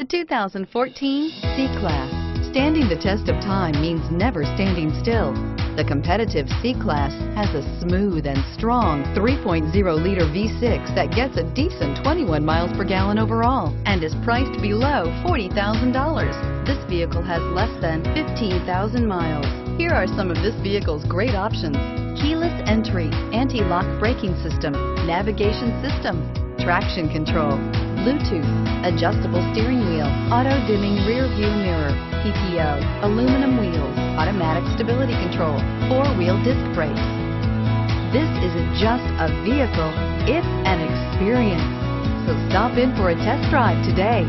The 2014 C-Class. Standing the test of time means never standing still. The competitive C-Class has a smooth and strong 3.0-liter V6 that gets a decent 21 miles per gallon overall and is priced below $40,000. This vehicle has less than 15,000 miles. Here are some of this vehicle's great options: keyless entry, anti-lock braking system, navigation system, traction control, Bluetooth, adjustable steering wheel, auto-dimming rear view mirror, PPO, aluminum wheels, automatic stability control, four-wheel disc brakes. This isn't just a vehicle, it's an experience. So stop in for a test drive today.